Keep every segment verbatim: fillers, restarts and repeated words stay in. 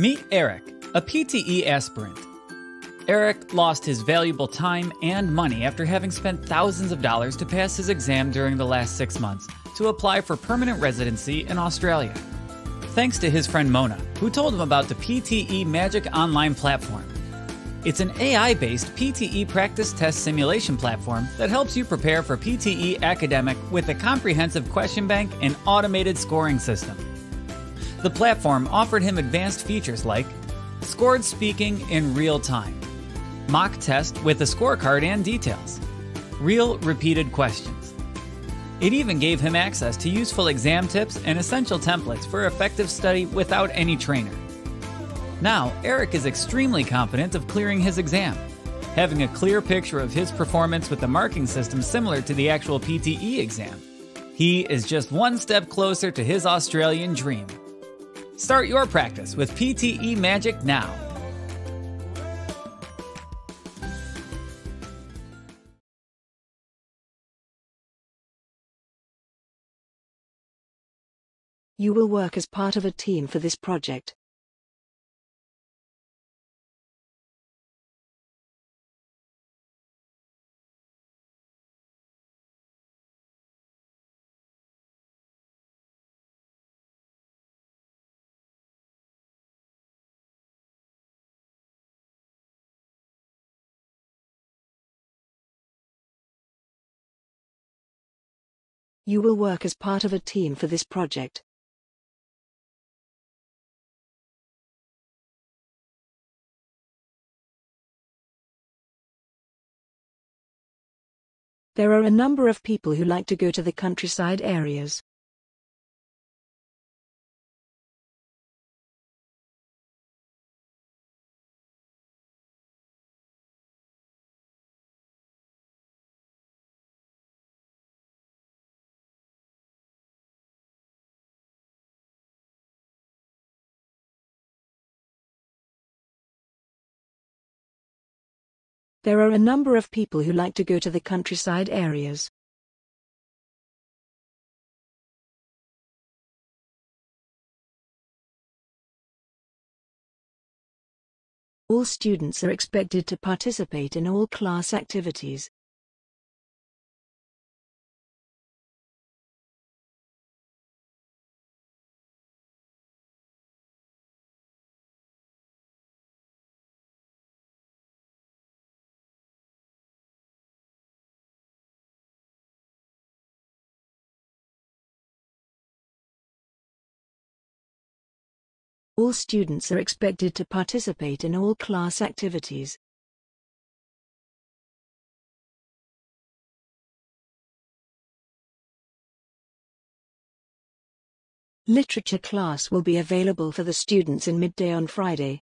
Meet Eric, a P T E aspirant. Eric lost his valuable time and money after having spent thousands of dollars to pass his exam during the last six months to apply for permanent residency in Australia. Thanks to his friend Mona, who told him about the P T E Magic Online platform. It's an A I-based P T E practice test simulation platform that helps you prepare for P T E academic with a comprehensive question bank and automated scoring system. The platform offered him advanced features like scored speaking in real time, mock test with a scorecard and details, real repeated questions. It even gave him access to useful exam tips and essential templates for effective study without any trainer. Now, Eric is extremely confident of clearing his exam. Having a clear picture of his performance with a marking system similar to the actual P T E exam, he is just one step closer to his Australian dream. Start your practice with P T E Magic now. You will work as part of a team for this project. You will work as part of a team for this project. There are a number of people who like to go to the countryside areas. There are a number of people who like to go to the countryside areas. All students are expected to participate in all class activities. All students are expected to participate in all class activities. Literature class will be available for the students in midday on Friday.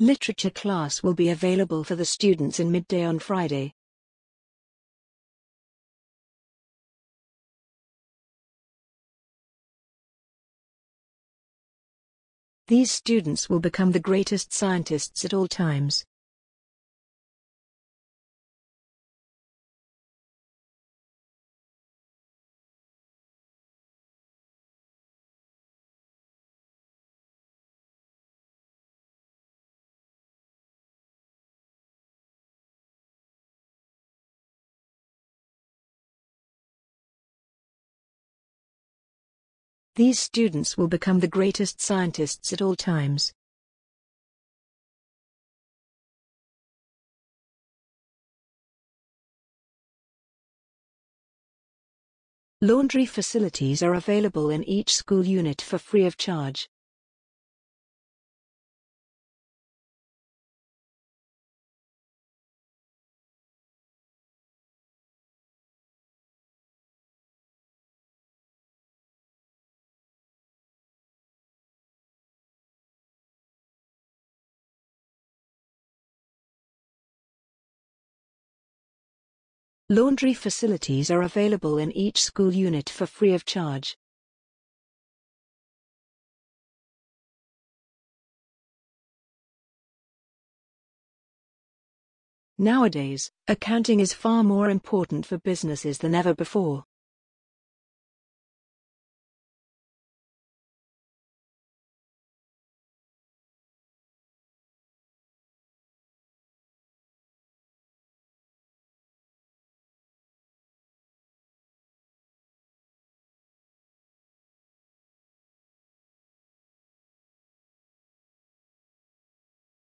Literature class will be available for the students in midday on Friday. These students will become the greatest scientists at all times. These students will become the greatest scientists at all times. Laundry facilities are available in each school unit for free of charge. Laundry facilities are available in each school unit for free of charge. Nowadays, accounting is far more important for businesses than ever before.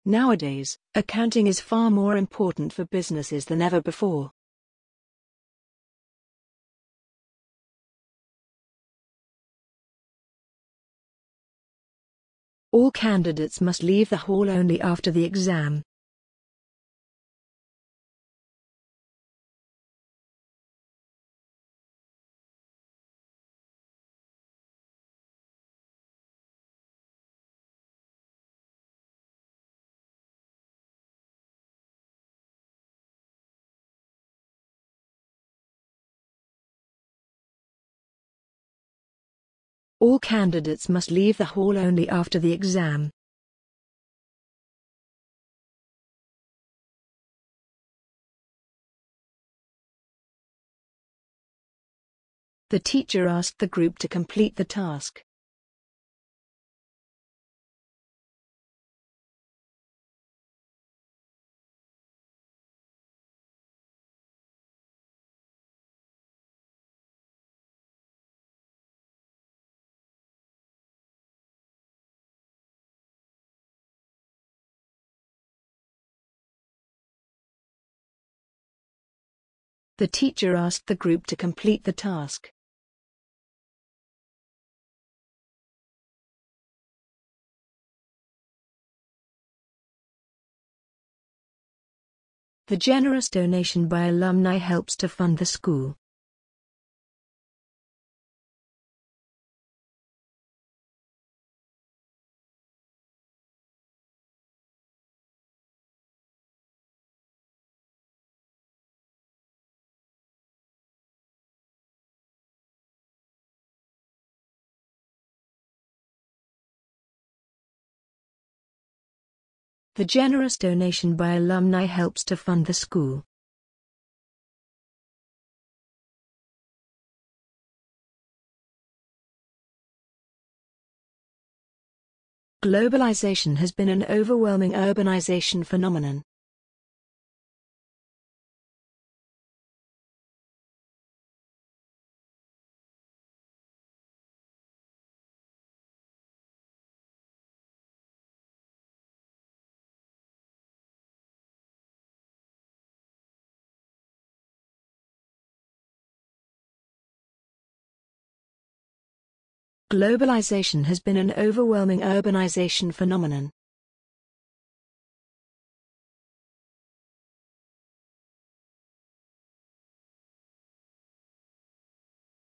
Nowadays, accounting is far more important for businesses than ever before. All candidates must leave the hall only after the exam. All candidates must leave the hall only after the exam. The teacher asked the group to complete the task. The teacher asked the group to complete the task. The generous donation by alumni helps to fund the school. The generous donation by alumni helps to fund the school. Globalization has been an overwhelming urbanization phenomenon. Globalization has been an overwhelming urbanization phenomenon.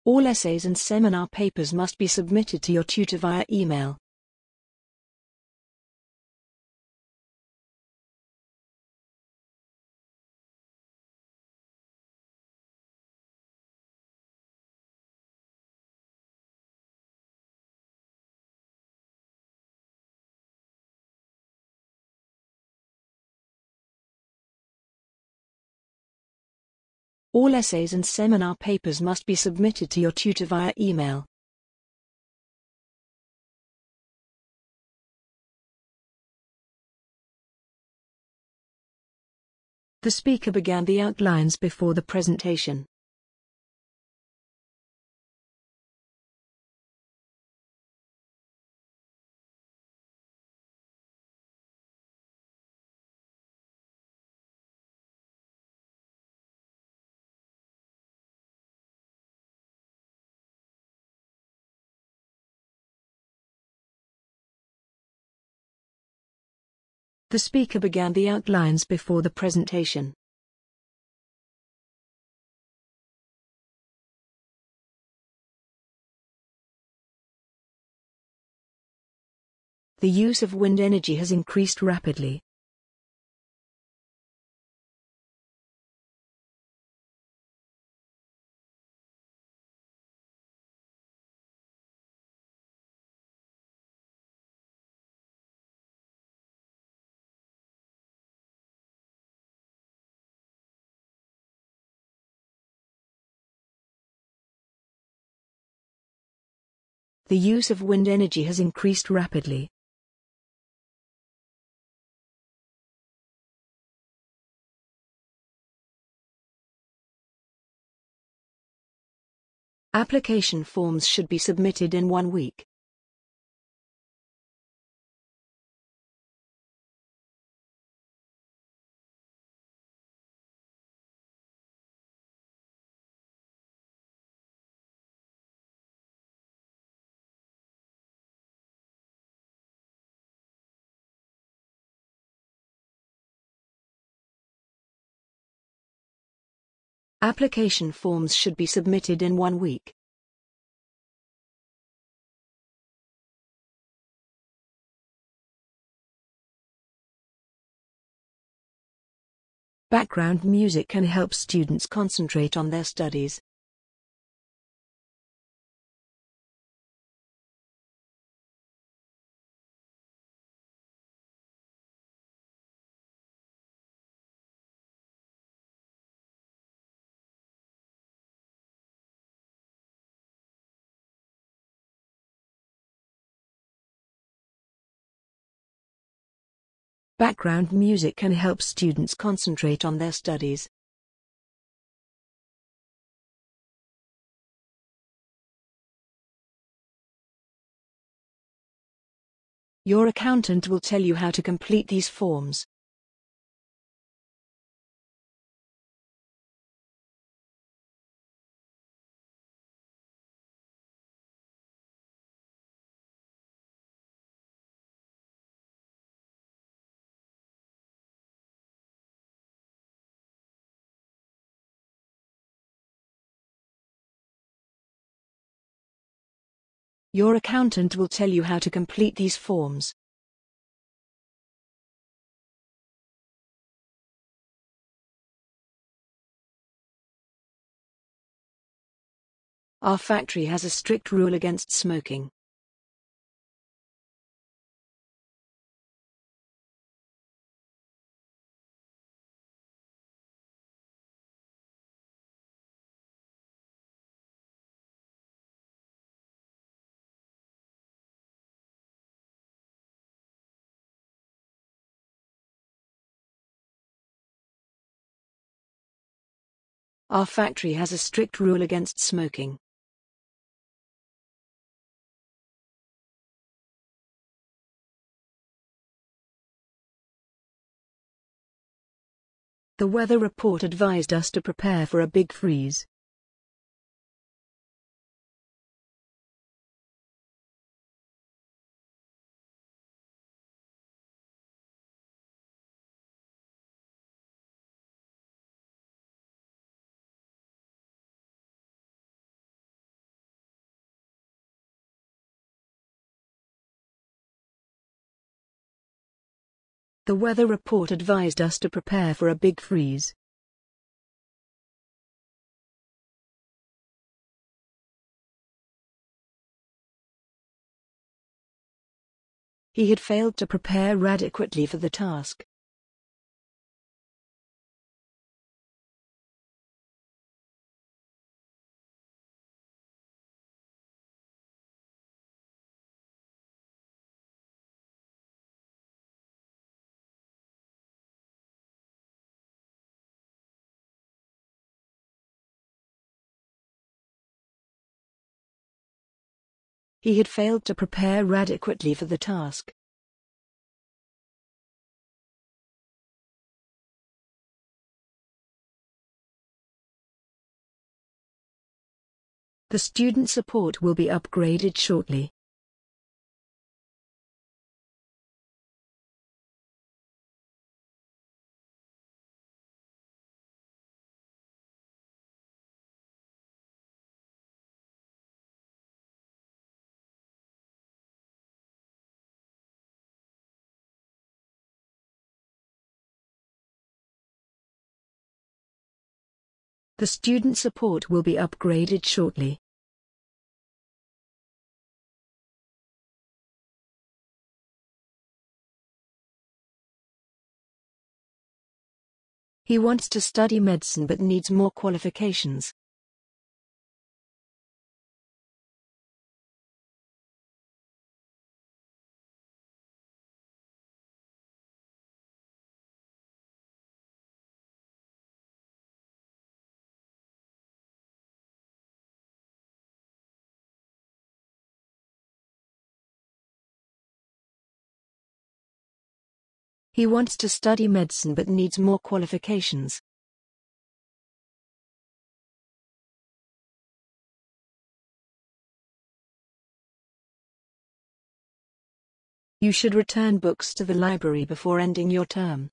All essays and seminar papers must be submitted to your tutor via email. All essays and seminar papers must be submitted to your tutor via email. The speaker began the outlines before the presentation. The speaker began the outlines before the presentation. The use of wind energy has increased rapidly. the use of wind energy has increased rapidly. Application forms should be submitted in one week. Application forms should be submitted in one week. Background music can help students concentrate on their studies. Background music can help students concentrate on their studies. Your accountant will tell you how to complete these forms. Your accountant will tell you how to complete these forms. Our factory has a strict rule against smoking. Our factory has a strict rule against smoking. The weather report advised us to prepare for a big freeze. The weather report advised us to prepare for a big freeze. He had failed to prepare adequately for the task. He had failed to prepare adequately for the task. The student support will be upgraded shortly. The student support will be upgraded shortly. He wants to study medicine but needs more qualifications. He wants to study medicine but needs more qualifications. You should return books to the library before ending your term.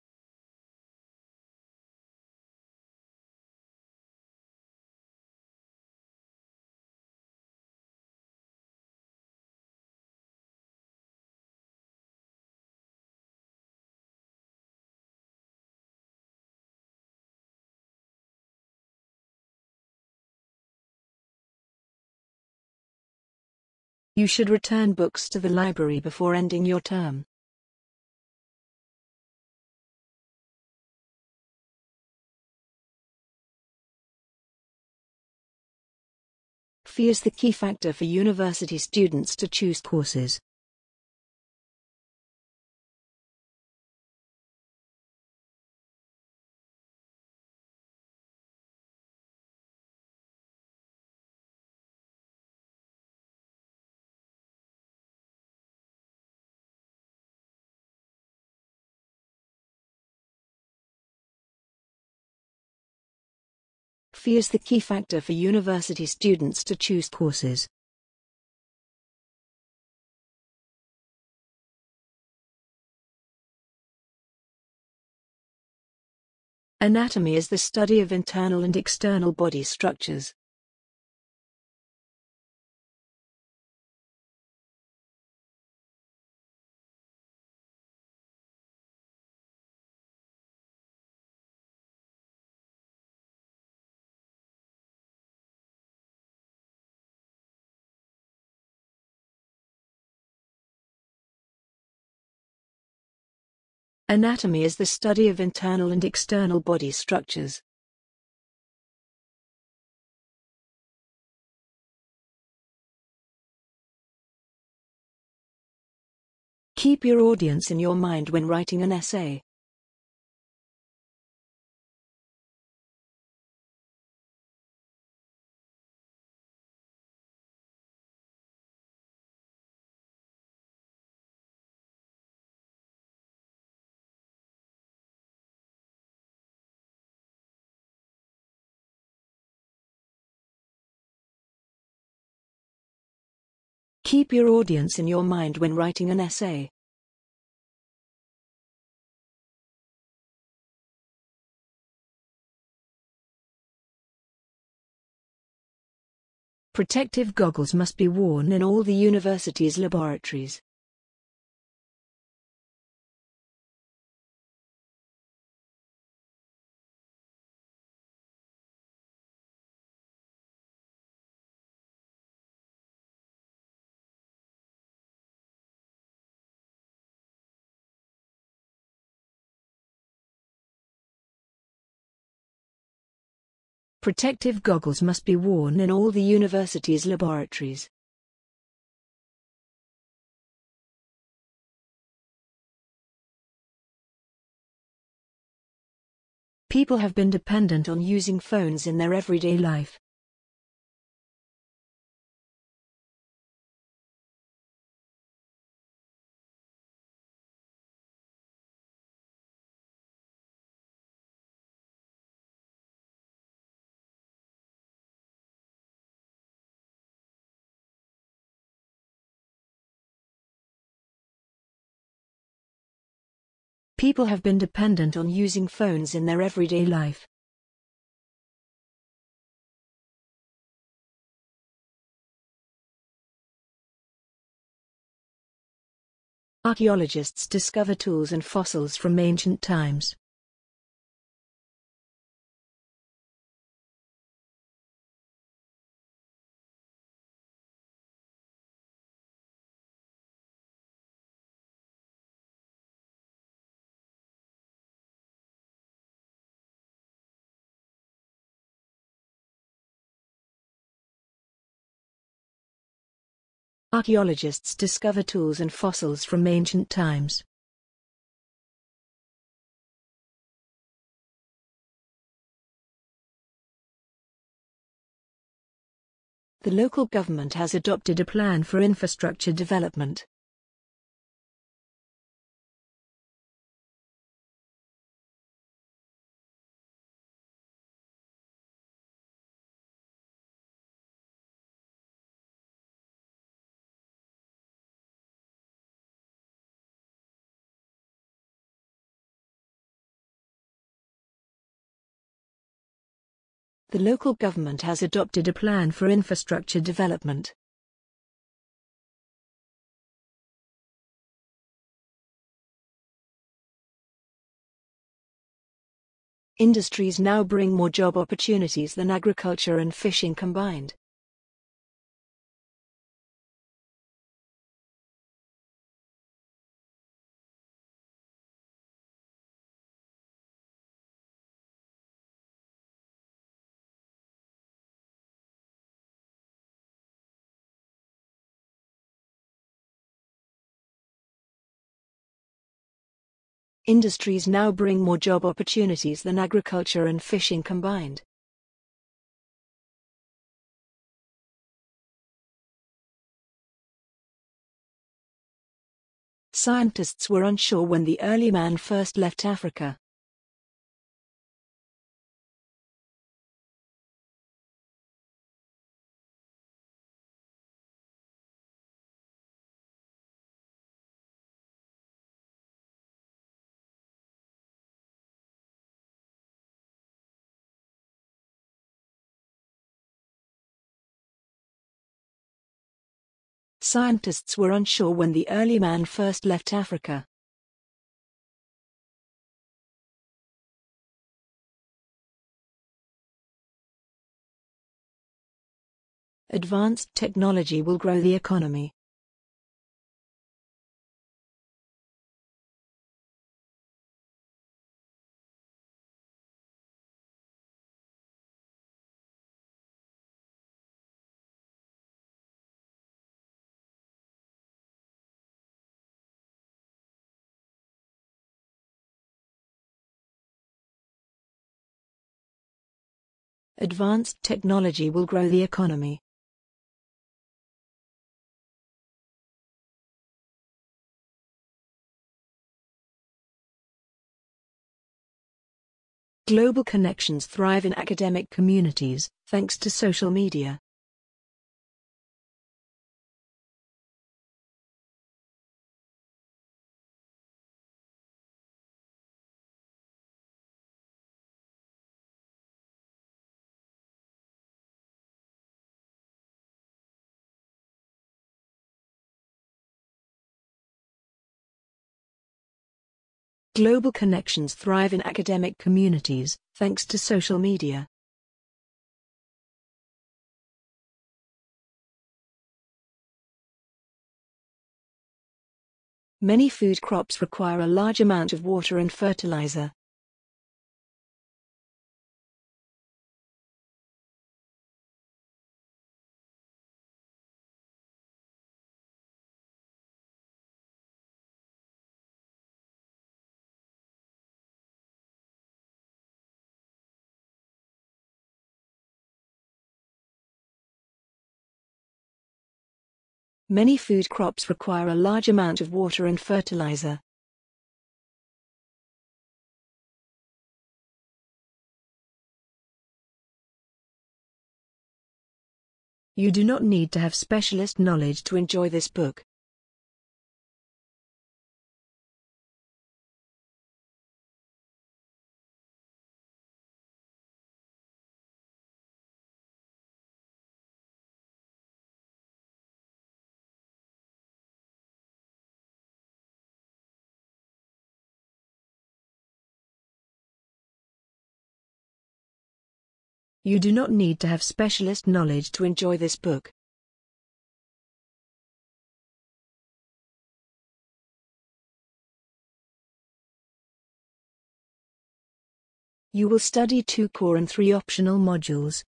You should return books to the library before ending your term. Fee is the key factor for university students to choose courses. Fee is the key factor for university students to choose courses. Anatomy is the study of internal and external body structures. Anatomy is the study of internal and external body structures. Keep your audience in your mind when writing an essay. Keep your audience in your mind when writing an essay. Protective goggles must be worn in all the university's laboratories. Protective goggles must be worn in all the university's laboratories. People have been dependent on using phones in their everyday life. People have been dependent on using phones in their everyday life. Archaeologists discover tools and fossils from ancient times. Archaeologists discover tools and fossils from ancient times. The local government has adopted a plan for infrastructure development. the local government has adopted a plan for infrastructure development. Industries now bring more job opportunities than agriculture and fishing combined. Industries now bring more job opportunities than agriculture and fishing combined. Scientists were unsure when the early man first left Africa. Scientists were unsure when the early man first left Africa. Advanced technology will grow the economy. Advanced technology will grow the economy. Global connections thrive in academic communities, thanks to social media. Global connections thrive in academic communities, thanks to social media. Many food crops require a large amount of water and fertilizer. Many food crops require a large amount of water and fertilizer. You do not need to have specialist knowledge to enjoy this book. You do not need to have specialist knowledge to enjoy this book. You will study two core and three optional modules.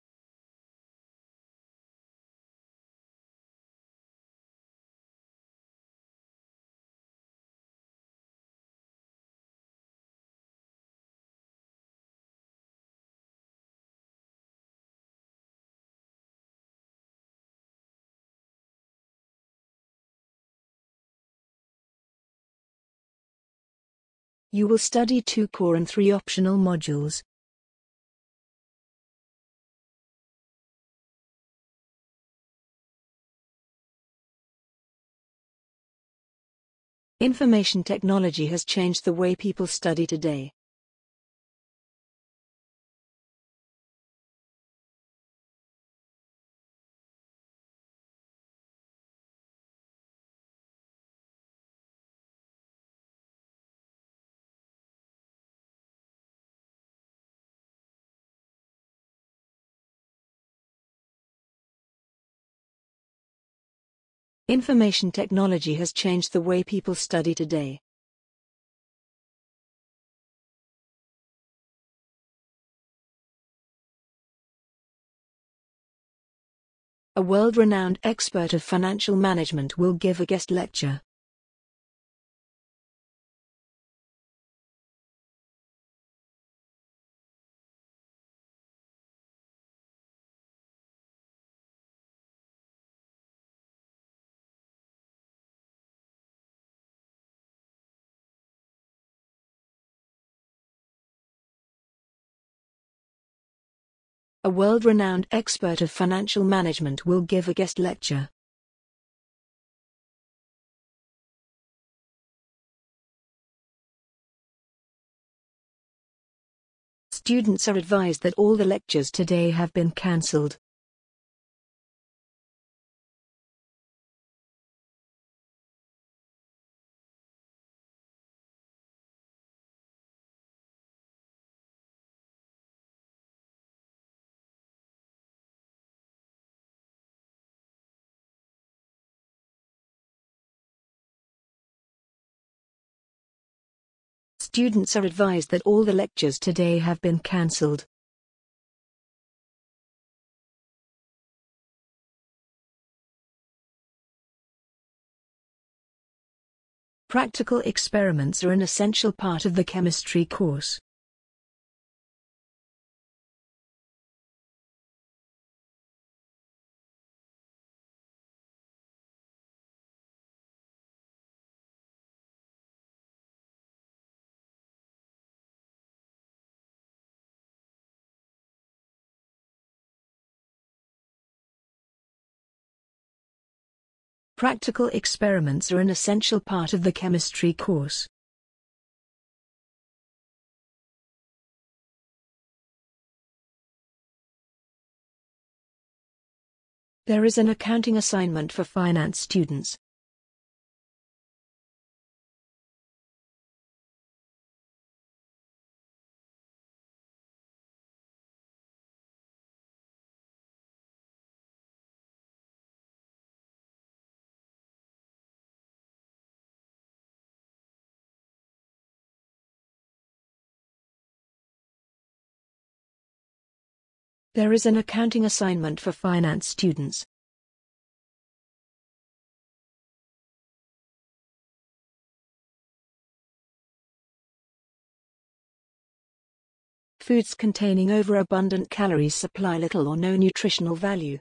You will study two core and three optional modules. Information technology has changed the way people study today. Information technology has changed the way people study today. A world-renowned expert of financial management will give a guest lecture. A world-renowned expert of financial management will give a guest lecture. Students are advised that all the lectures today have been cancelled. Students are advised that all the lectures today have been cancelled. Practical experiments are an essential part of the chemistry course. Practical experiments are an essential part of the chemistry course. There is an accounting assignment for finance students. There is an accounting assignment for finance students. Foods containing overabundant calories supply little or no nutritional value.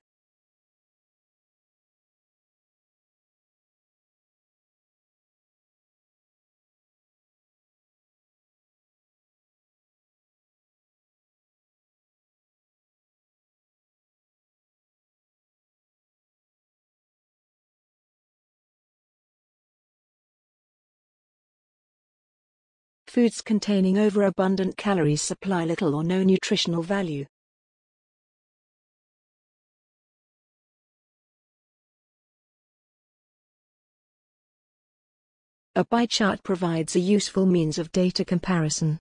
Foods containing overabundant calories supply little or no nutritional value. A pie chart provides a useful means of data comparison.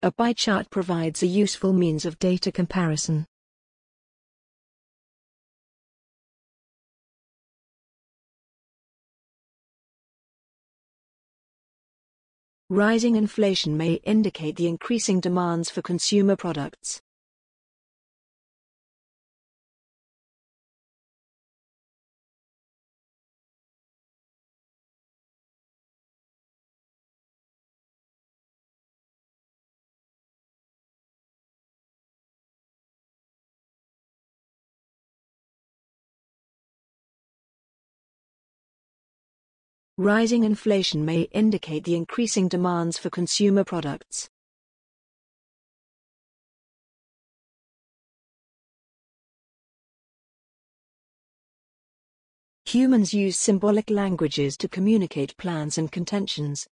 A pie chart provides a useful means of data comparison. Rising inflation may indicate the increasing demands for consumer products. Rising inflation may indicate the increasing demands for consumer products. Humans use symbolic languages to communicate plans and contentions.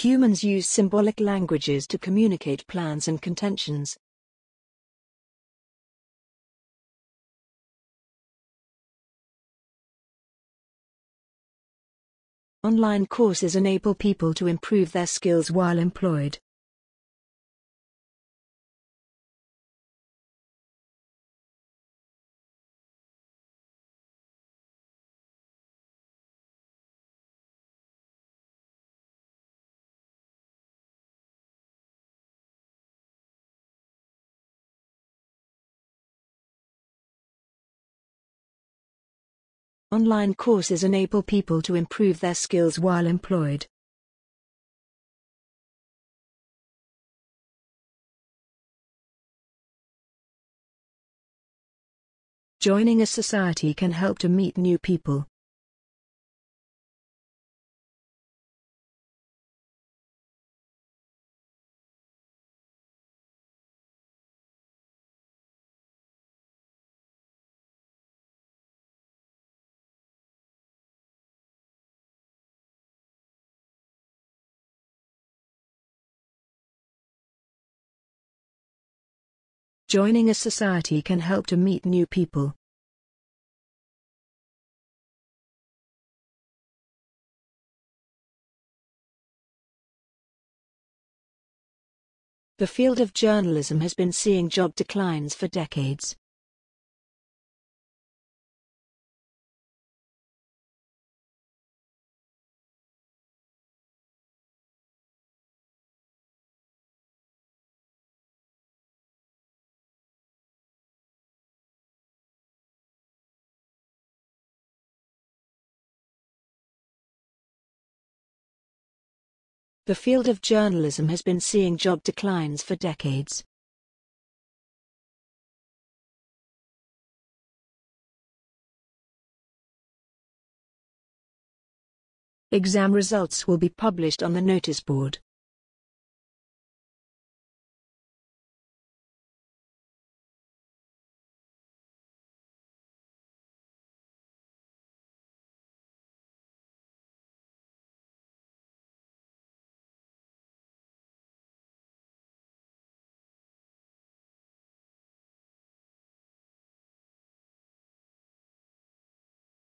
Humans use symbolic languages to communicate plans and contentions. Online courses enable people to improve their skills while employed. Online courses enable people to improve their skills while employed. Joining a society can help to meet new people. Joining a society can help to meet new people. The field of journalism has been seeing job declines for decades. The field of journalism has been seeing job declines for decades. Exam results will be published on the notice board.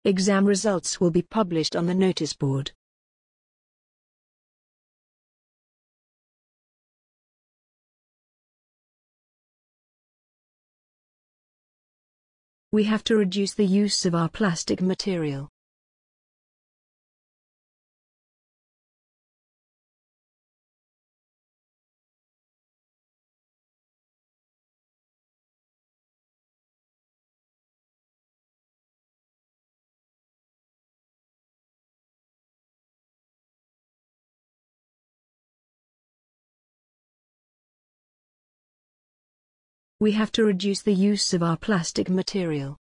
Exam results will be published on the notice board. We have to reduce the use of our plastic material. We have to reduce the use of our plastic material.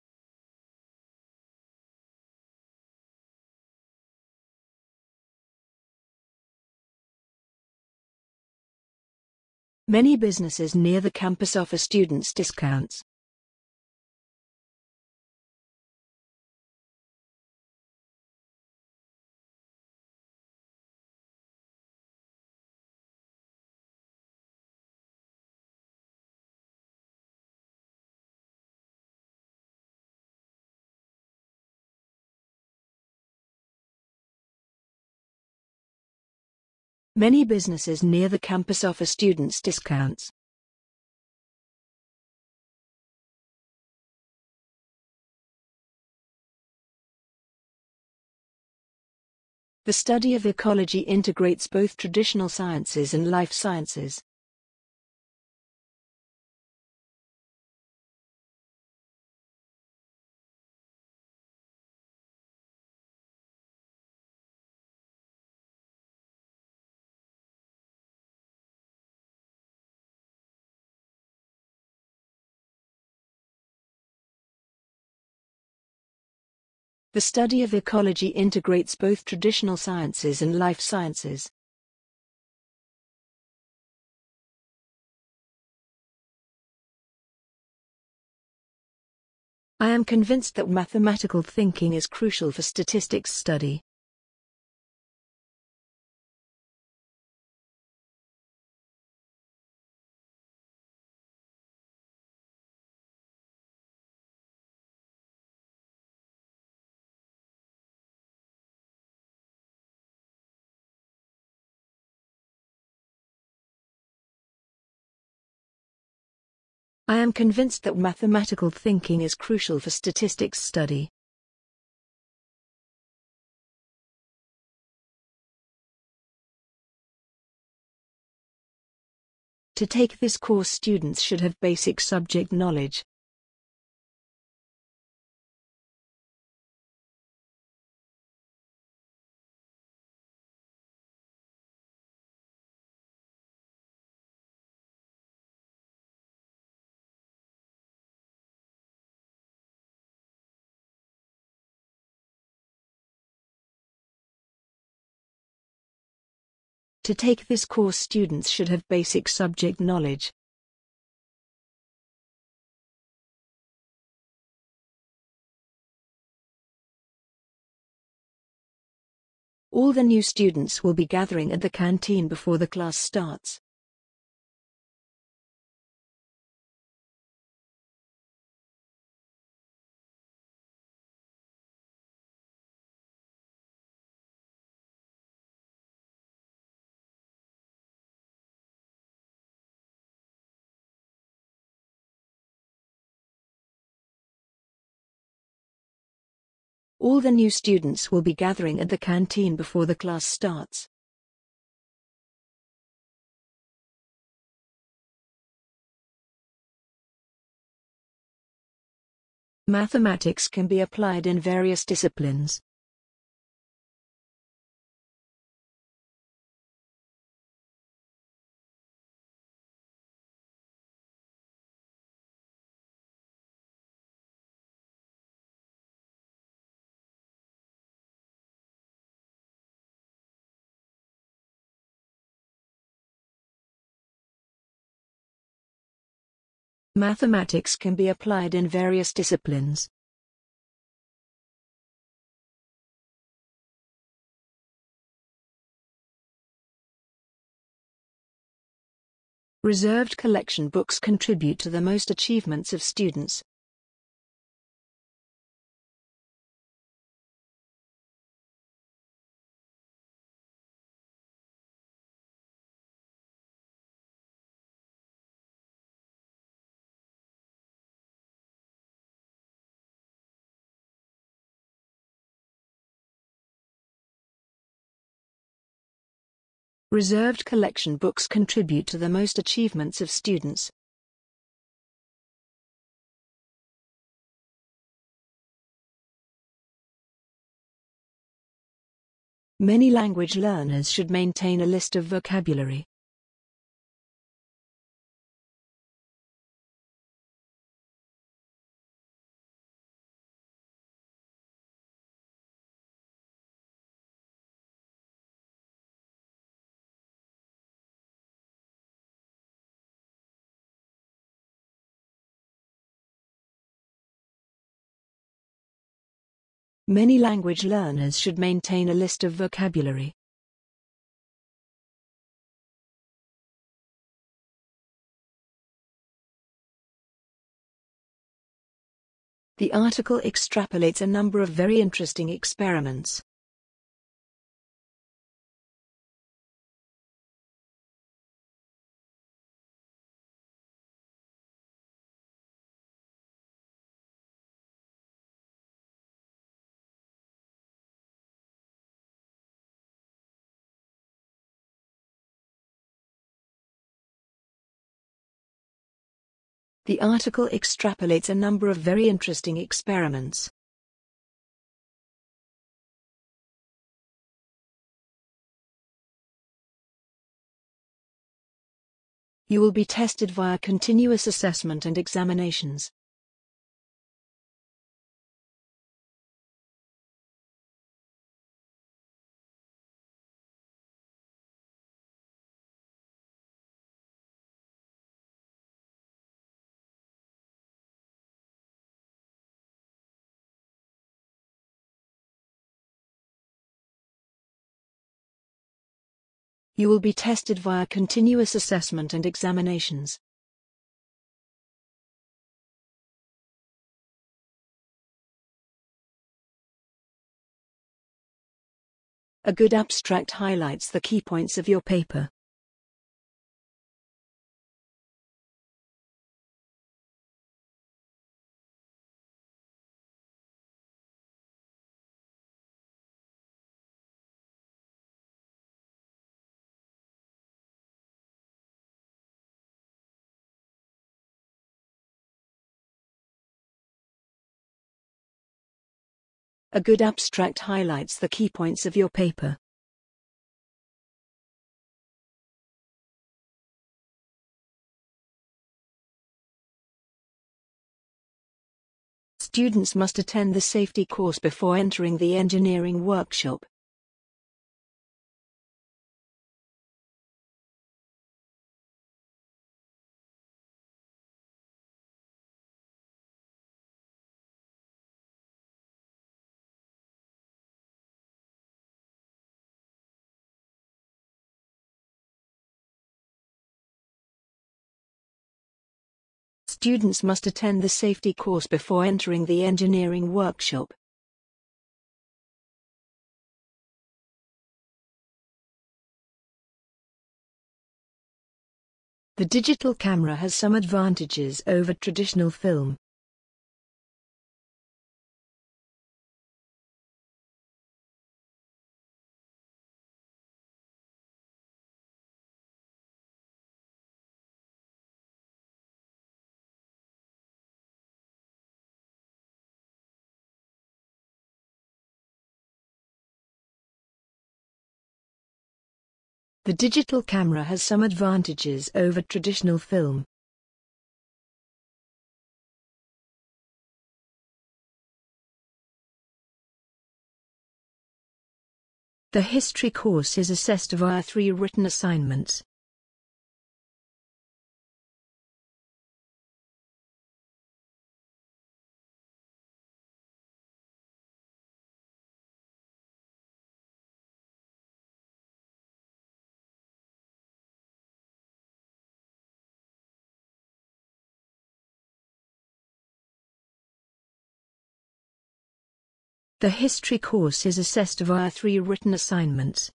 Many businesses near the campus offer students discounts. Many businesses near the campus offer students discounts. The study of ecology integrates both traditional sciences and life sciences. The study of ecology integrates both traditional sciences and life sciences. I am convinced that mathematical thinking is crucial for statistics study. I am convinced that mathematical thinking is crucial for statistics study. To take this course, students should have basic subject knowledge. To take this course, students should have basic subject knowledge. All the new students will be gathering at the canteen before the class starts. All the new students will be gathering at the canteen before the class starts. Mathematics can be applied in various disciplines. Mathematics can be applied in various disciplines. Reserved collection books contribute to the most achievements of students. Reserved collection books contribute to the most achievements of students. Many language learners should maintain a list of vocabulary. Many language learners should maintain a list of vocabulary. The article extrapolates a number of very interesting experiments. The article extrapolates a number of very interesting experiments. You will be tested via continuous assessment and examinations. You will be tested via continuous assessment and examinations. A good abstract highlights the key points of your paper. A good abstract highlights the key points of your paper. Students must attend the safety course before entering the engineering workshop. Students must attend the safety course before entering the engineering workshop. The digital camera has some advantages over traditional film. The digital camera has some advantages over traditional film. The history course is assessed via three written assignments. The history course is assessed via three written assignments.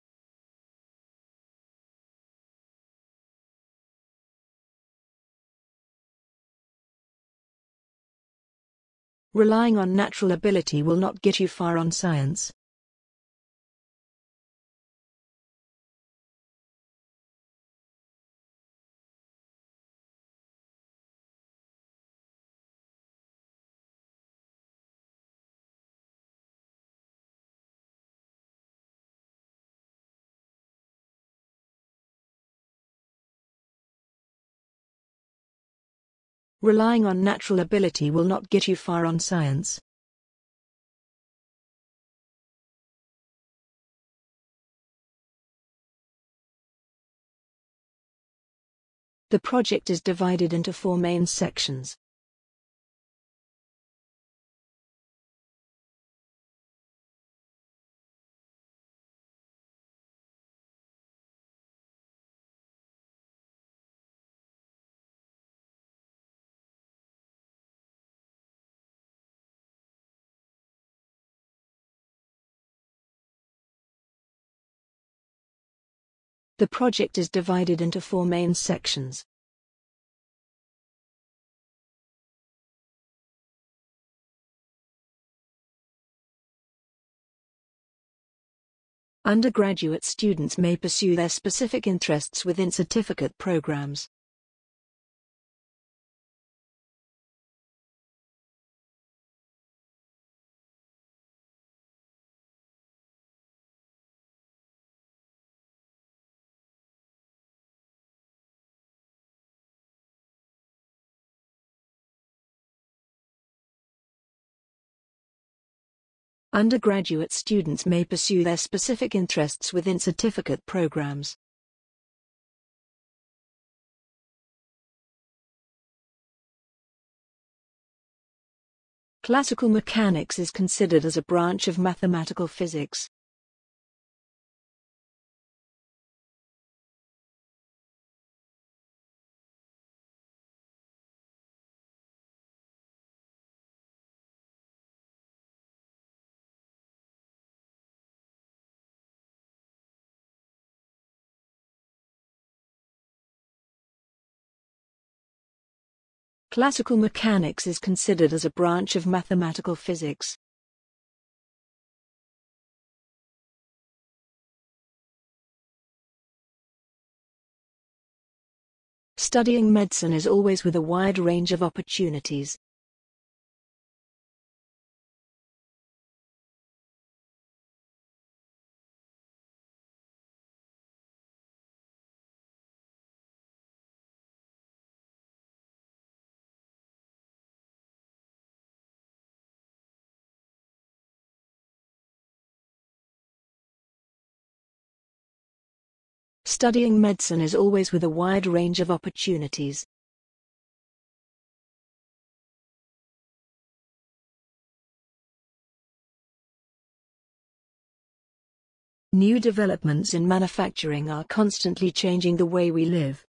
Relying on natural ability will not get you far on science. Relying on natural ability will not get you far on science. The project is divided into four main sections. The project is divided into four main sections. Undergraduate students may pursue their specific interests within certificate programs. Undergraduate students may pursue their specific interests within certificate programs. Classical mechanics is considered as a branch of mathematical physics. Classical mechanics is considered as a branch of mathematical physics. Studying medicine is always with a wide range of opportunities. Studying medicine is always with a wide range of opportunities. New developments in manufacturing are constantly changing the way we live.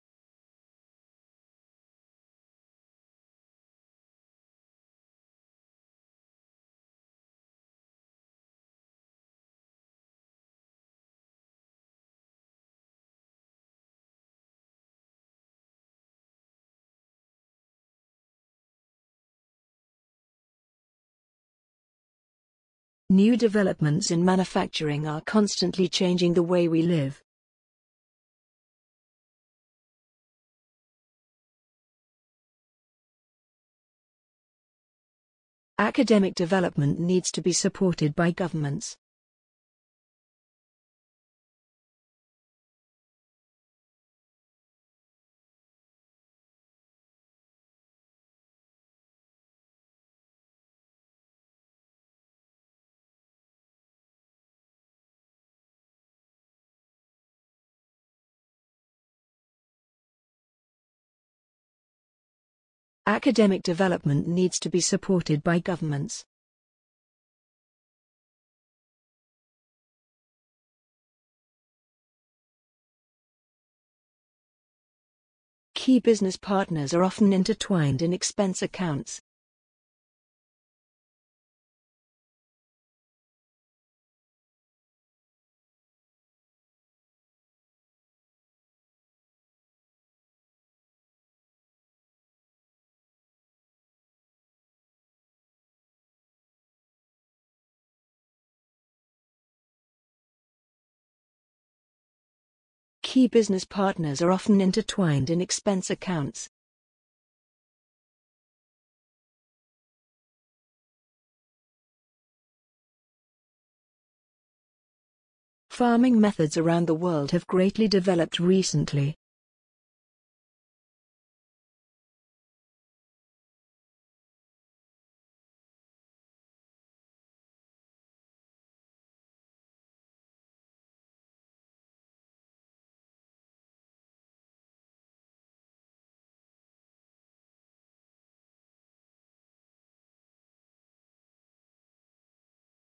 New developments in manufacturing are constantly changing the way we live. Academic development needs to be supported by governments. Academic development needs to be supported by governments. Key business partners are often intertwined in expense accounts. Key business partners are often intertwined in expense accounts. Farming methods around the world have greatly developed recently.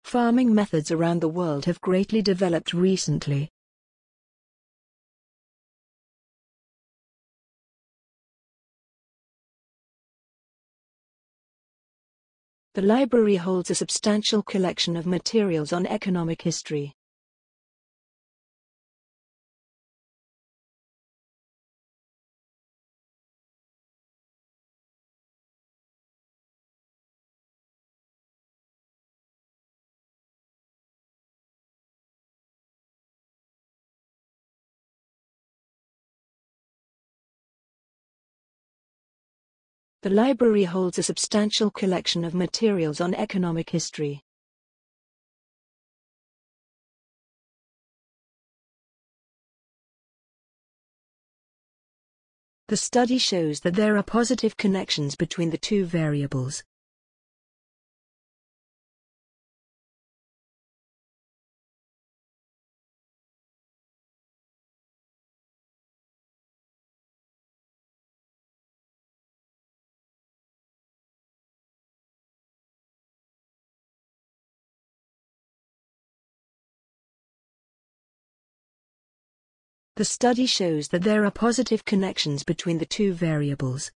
Farming methods around the world have greatly developed recently. The library holds a substantial collection of materials on economic history. The library holds a substantial collection of materials on economic history. The study shows that there are positive connections between the two variables. The study shows that there are positive connections between the two variables.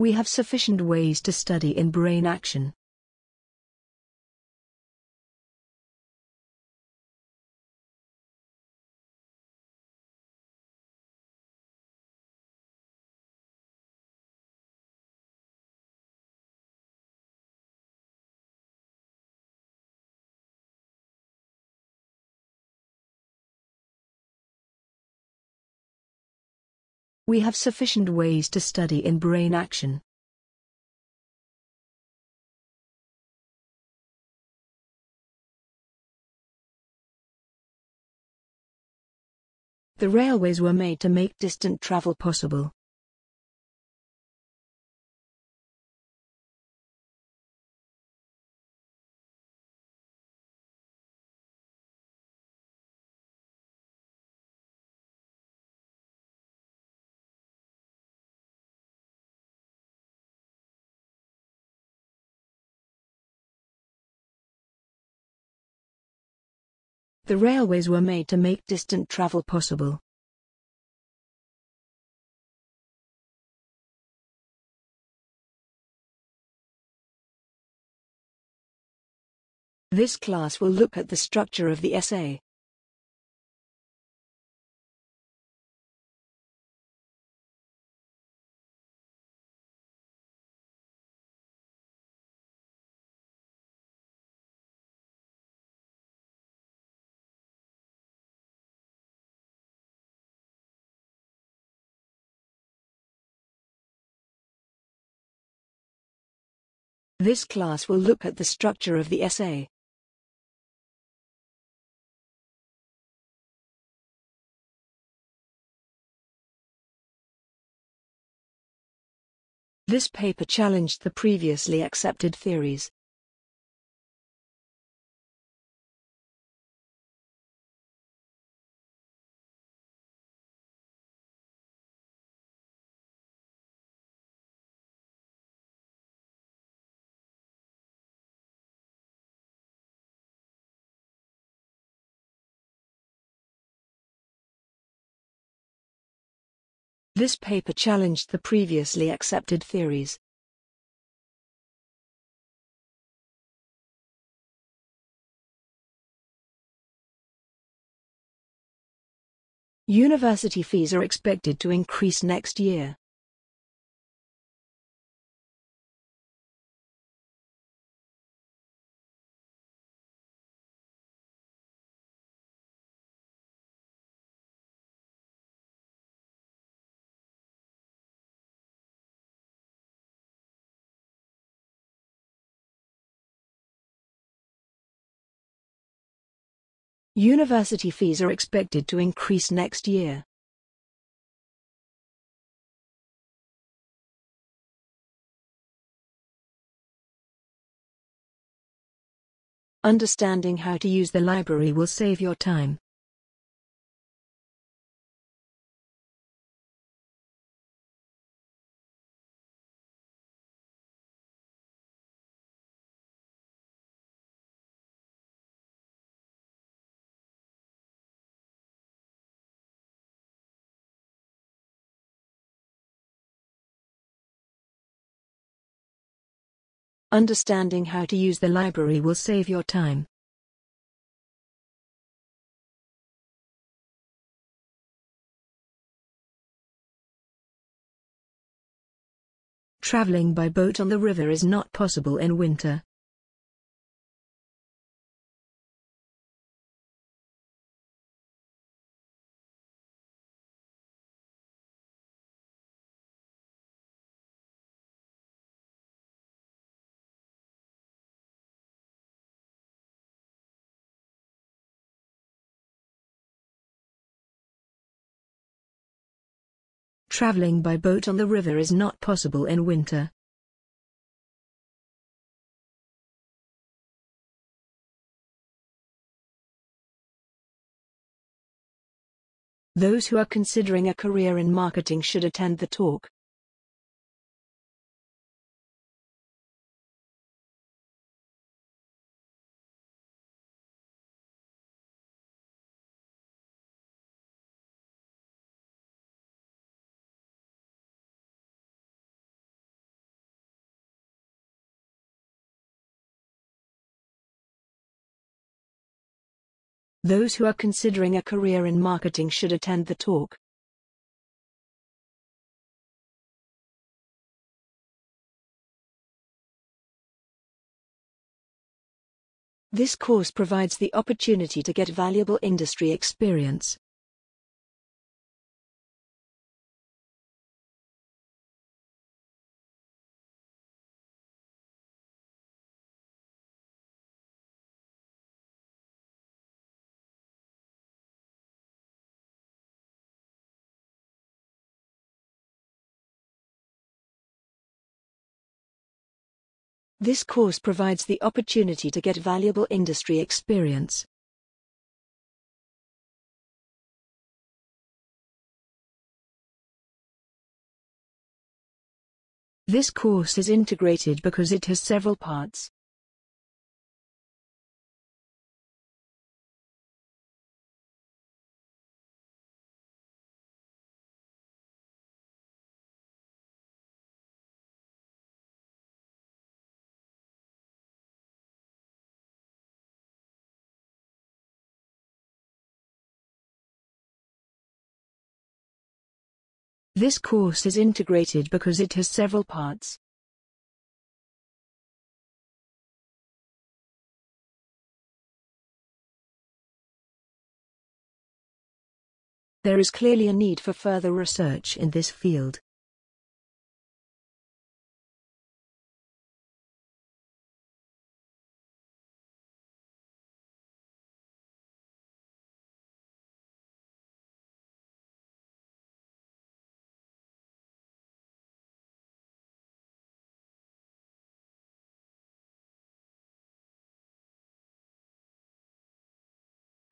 We have sufficient ways to study in brain action. We have sufficient ways to study in brain action. The railways were made to make distant travel possible. The railways were made to make distant travel possible. This class will look at the structure of the essay. This class will look at the structure of the essay. This paper challenged the previously accepted theories. This paper challenged the previously accepted theories. University fees are expected to increase next year. University fees are expected to increase next year. Understanding how to use the library will save your time. Understanding how to use the library will save your time. Traveling by boat on the river is not possible in winter. Traveling by boat on the river is not possible in winter. Those who are considering a career in marketing should attend the talk. Those who are considering a career in marketing should attend the talk. This course provides the opportunity to get valuable industry experience. This course provides the opportunity to get valuable industry experience. This course is integrated because it has several parts. This course is integrated because it has several parts. There is clearly a need for further research in this field.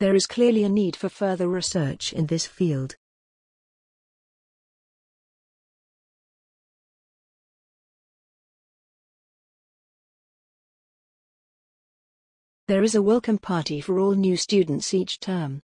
There is clearly a need for further research in this field. There is a welcome party for all new students each term.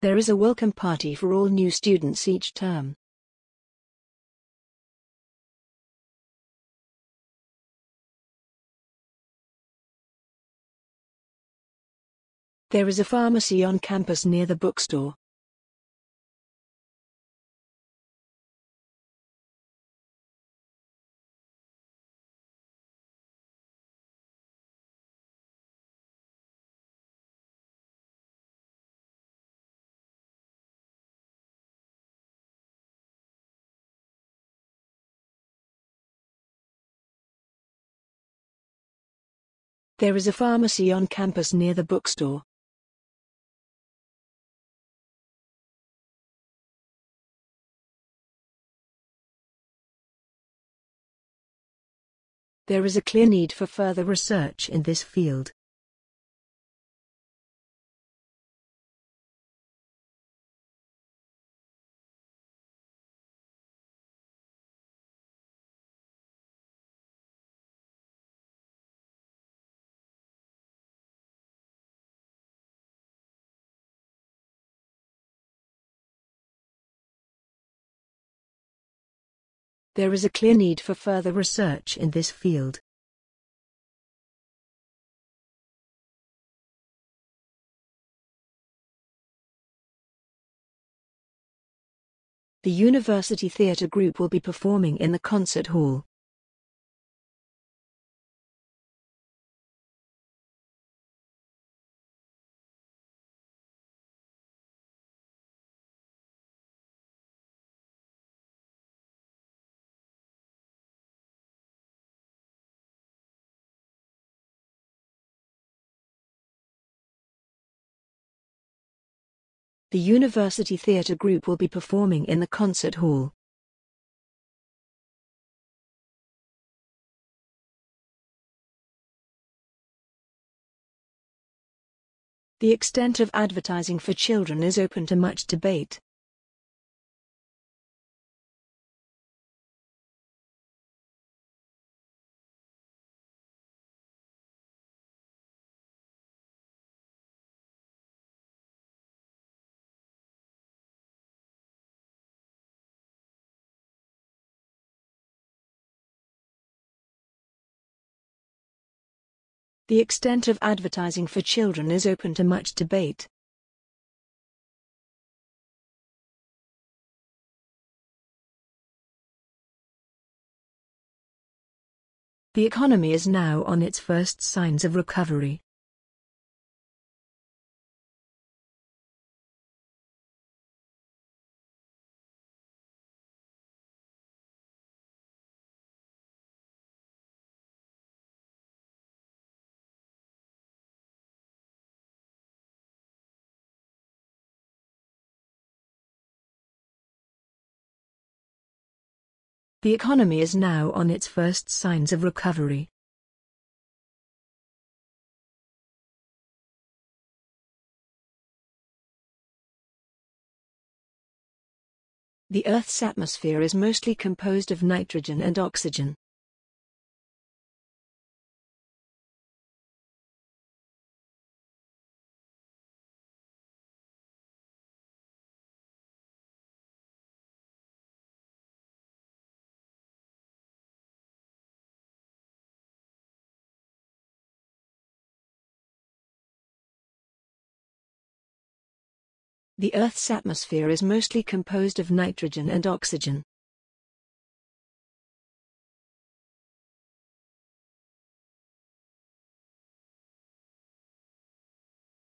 There is a welcome party for all new students each term. There is a pharmacy on campus near the bookstore. There is a pharmacy on campus near the bookstore. There is a clear need for further research in this field. There is a clear need for further research in this field. The University Theatre Group will be performing in the concert hall. The University Theatre Group will be performing in the concert hall. The extent of advertising for children is open to much debate. The extent of advertising for children is open to much debate. The economy is now on its first signs of recovery. The economy is now on its first signs of recovery. The Earth's atmosphere is mostly composed of nitrogen and oxygen. The Earth's atmosphere is mostly composed of nitrogen and oxygen.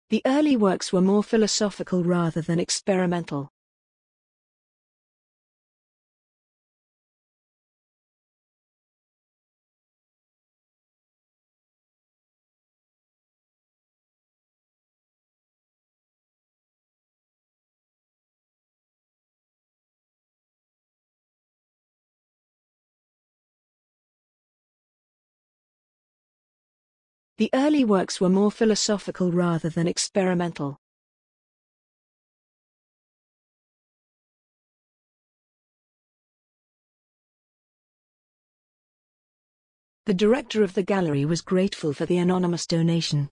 The early works were more philosophical rather than experimental. The early works were more philosophical rather than experimental. The director of the gallery was grateful for the anonymous donation.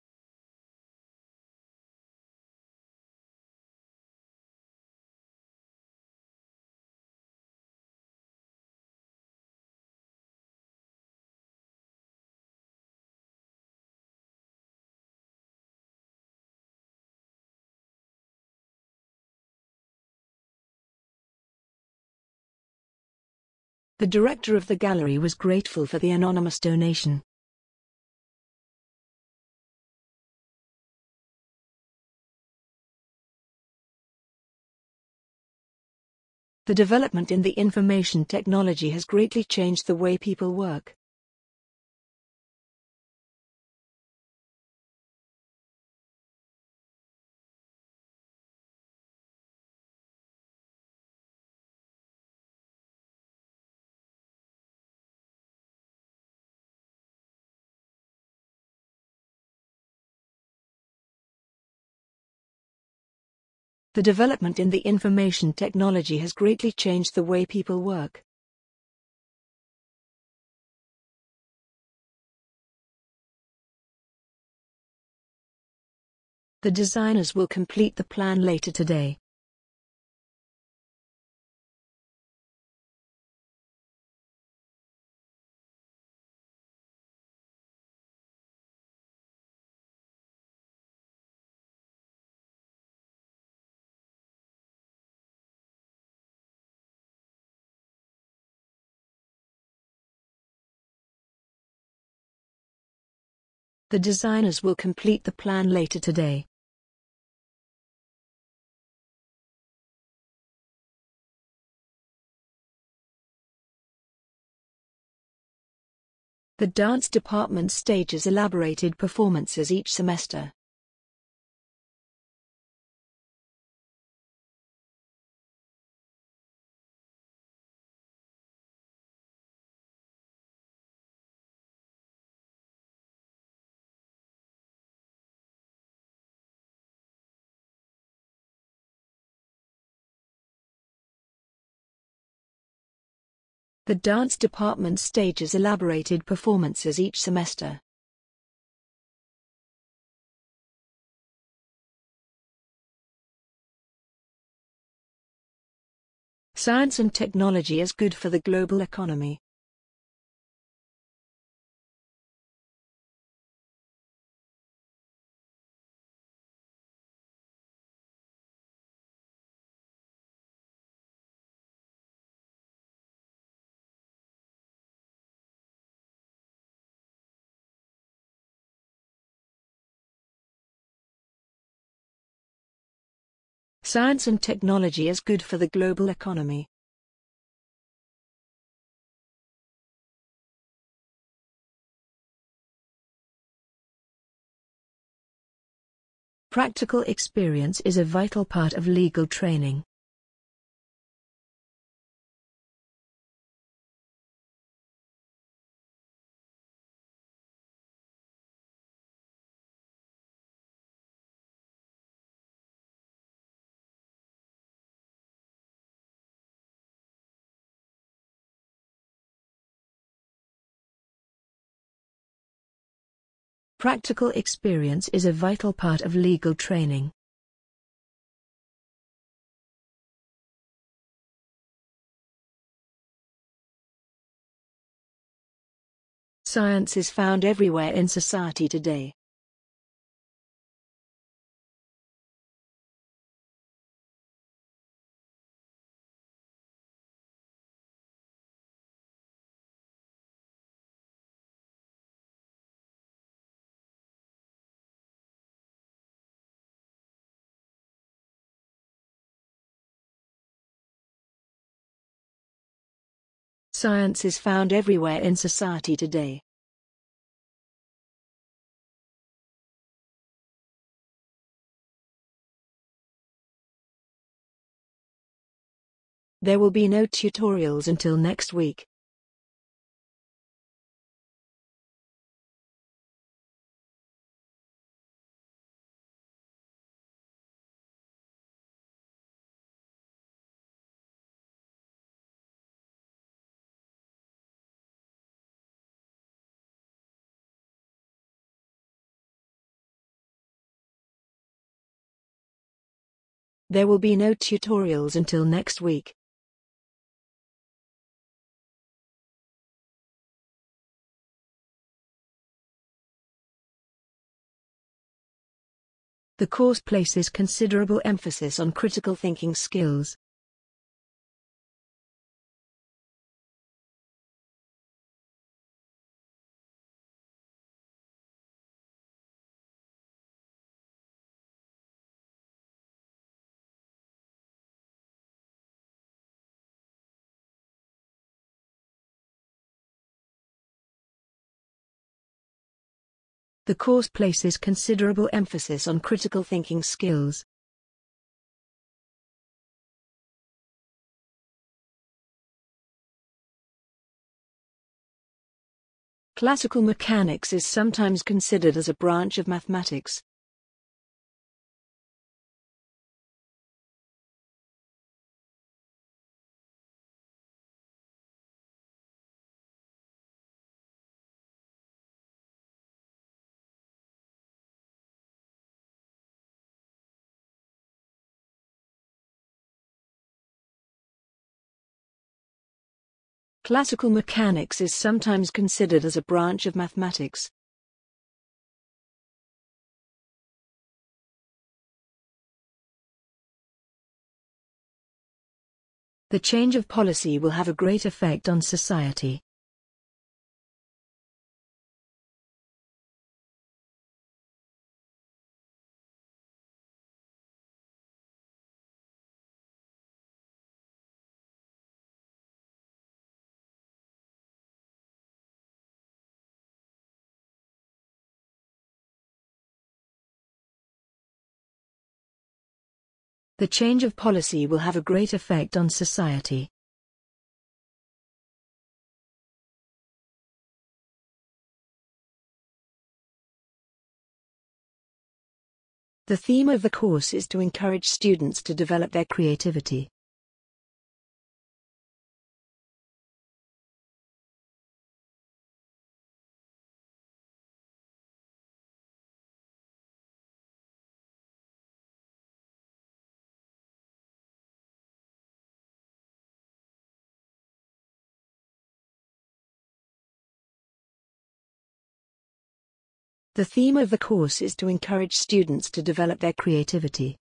The director of the gallery was grateful for the anonymous donation. The development in the information technology has greatly changed the way people work. The development in the information technology has greatly changed the way people work. The designers will complete the plan later today. The designers will complete the plan later today. The dance department stages elaborated performances each semester. The dance department stages elaborated performances each semester. Science and technology is good for the global economy. Science and technology is good for the global economy. Practical experience is a vital part of legal training. Practical experience is a vital part of legal training. Science is found everywhere in society today. Science is found everywhere in society today. There will be no tutorials until next week. There will be no tutorials until next week. The course places considerable emphasis on critical thinking skills. The course places considerable emphasis on critical thinking skills. Classical mechanics is sometimes considered as a branch of mathematics. Classical mechanics is sometimes considered as a branch of mathematics. The change of policy will have a great effect on society. The change of policy will have a great effect on society. The theme of the course is to encourage students to develop their creativity. The theme of the course is to encourage students to develop their creativity.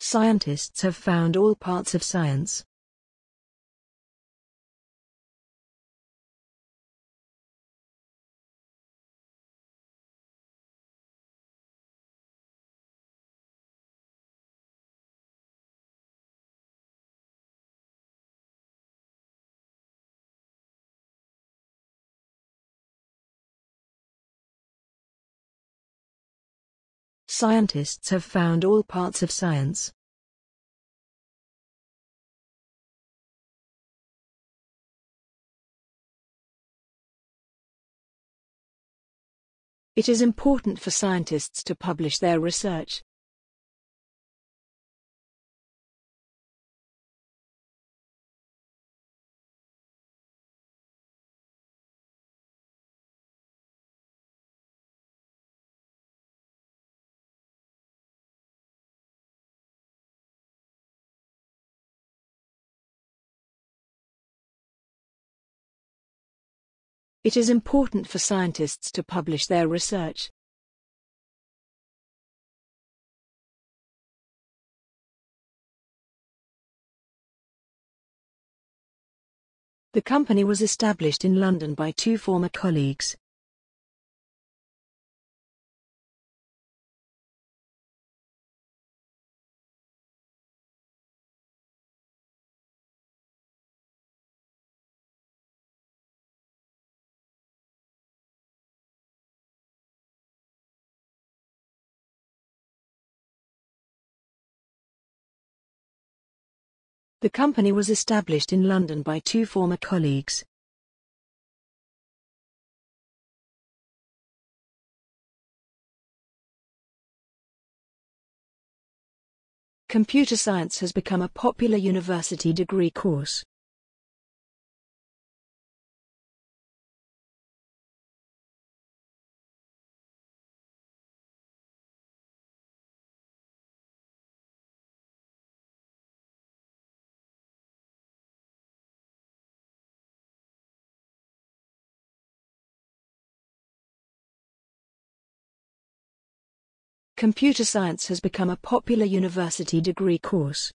Scientists have found all parts of science. Scientists have found all parts of science. It is important for scientists to publish their research. It is important for scientists to publish their research. The company was established in London by two former colleagues. The company was established in London by two former colleagues. Computer science has become a popular university degree course. Computer science has become a popular university degree course.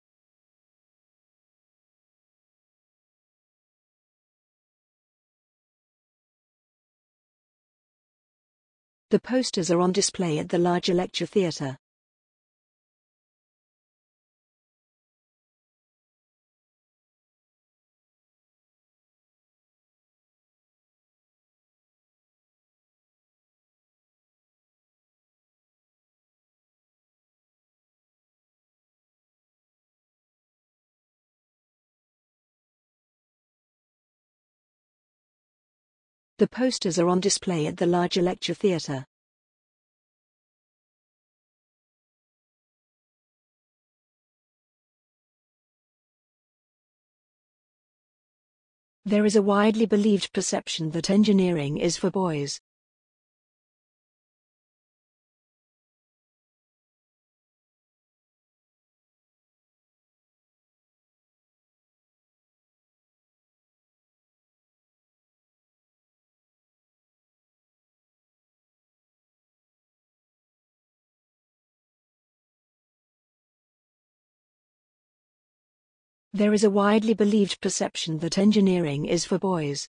The posters are on display at the larger lecture theatre. The posters are on display at the larger lecture theatre. There is a widely believed perception that engineering is for boys. There is a widely believed perception that engineering is for boys.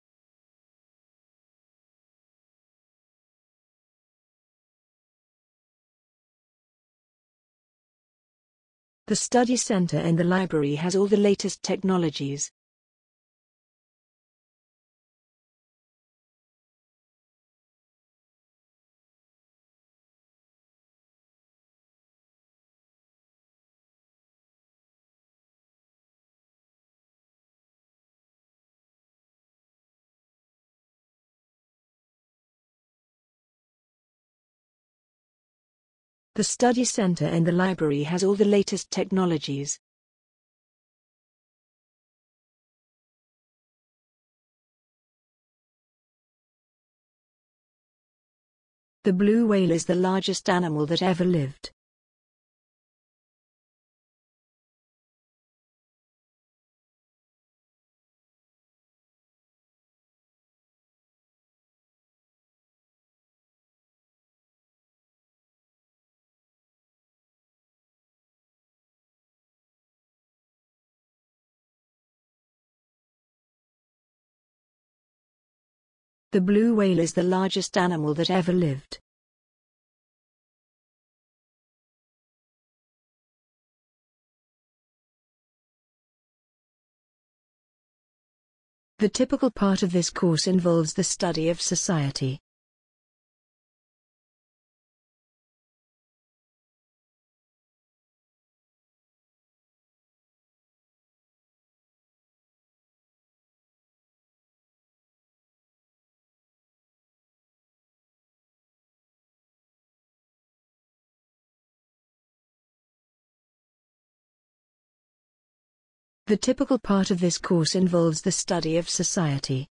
The study center and the library has all the latest technologies. The study center and the library has all the latest technologies. The blue whale is the largest animal that ever lived. The blue whale is the largest animal that ever lived. The typical part of this course involves the study of society. The typical part of this course involves the study of society.